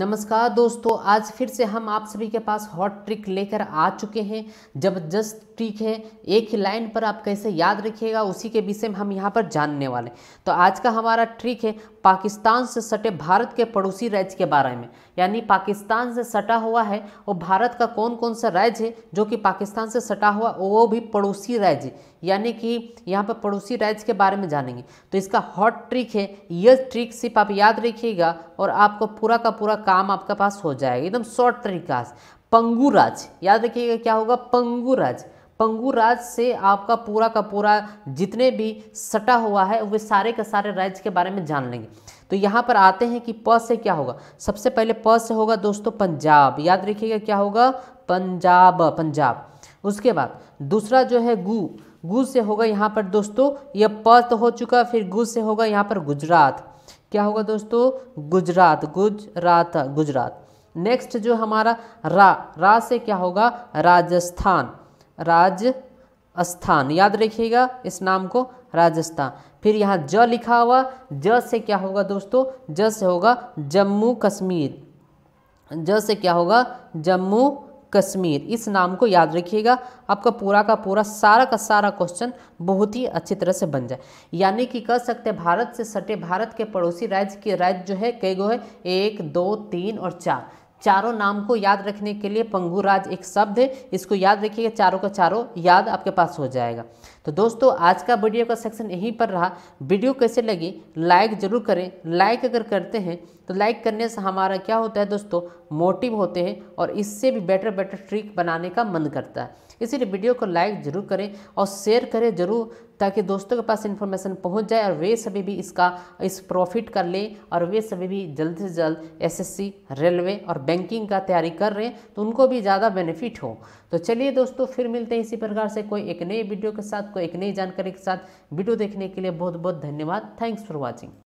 नमस्कार दोस्तों, आज फिर से हम आप सभी के पास हॉट ट्रिक लेकर आ चुके हैं। ज़बरदस्त ट्रिक है, एक ही लाइन पर आप कैसे याद रखिएगा उसी के विषय में हम यहाँ पर जानने वाले हैं। तो आज का हमारा ट्रिक है पाकिस्तान से सटे भारत के पड़ोसी राज्य के बारे में, यानी पाकिस्तान से सटा हुआ है और भारत का कौन कौन सा राज्य है जो कि पाकिस्तान से सटा हुआ वो भी पड़ोसी राज्य, यानी कि यहाँ पर पड़ोसी राज्य के बारे में जानेंगे। तो इसका हॉट ट्रिक है, यह ट्रिक सिर्फ आप याद रखिएगा और आपको पूरा का पूरा काम आपके पास हो जाएगा एकदम शॉर्ट तरीका से। पंगु राज याद रखिएगा, क्या होगा पंगु राज। पंगु राज से आपका पूरा का पूरा जितने भी सटा हुआ है वे सारे के सारे राज्य के बारे में जान लेंगे। तो यहाँ पर आते हैं कि प से क्या होगा। सबसे पहले प से होगा दोस्तों पंजाब, याद रखिएगा क्या होगा पंजाब, पंजाब। उसके बाद दूसरा जो है गु, गु से होगा यहाँ पर दोस्तों, यह प तो हो चुका, फिर गु से होगा यहाँ पर गुजरात, क्या होगा दोस्तों गुजरात, गुजरात, गुजरात। नेक्स्ट जो हमारा रा, रा से क्या होगा राजस्थान, राजस्थान, याद रखिएगा इस नाम को राजस्थान। फिर यहाँ ज लिखा हुआ, ज से क्या होगा दोस्तों, ज से होगा जम्मू कश्मीर, ज से क्या होगा जम्मू कश्मीर, इस नाम को याद रखिएगा। आपका पूरा का पूरा सारा का सारा क्वेश्चन बहुत ही अच्छी तरह से बन जाए। यानी कि कह सकते हैं भारत से सटे भारत के पड़ोसी राज्य के राज्य जो है कई गो है, 1, 2, 3 और 4, चारों नाम को याद रखने के लिए पंगु राज एक शब्द है, इसको याद रखिएगा, चारों का चारों याद आपके पास हो जाएगा। तो दोस्तों आज का वीडियो का सेक्शन यहीं पर रहा। वीडियो कैसे लगी लाइक जरूर करें, लाइक अगर करते हैं तो लाइक करने से हमारा क्या होता है दोस्तों मोटिव होते हैं और इससे भी बेटर बेटर ट्रिक बनाने का मन करता है, इसीलिए वीडियो को लाइक जरूर करें और शेयर करें जरूर, ताकि दोस्तों के पास इन्फॉर्मेशन पहुंच जाए और वे सभी भी इसका इस प्रॉफिट कर लें और वे सभी भी जल्द से जल्द SSC, रेलवे और बैंकिंग का तैयारी कर रहे हैं तो उनको भी ज़्यादा बेनिफिट हो। तो चलिए दोस्तों फिर मिलते हैं इसी प्रकार से कोई एक नई वीडियो के साथ, कोई एक नई जानकारी के साथ। वीडियो देखने के लिए बहुत बहुत धन्यवाद। Thanks for watching.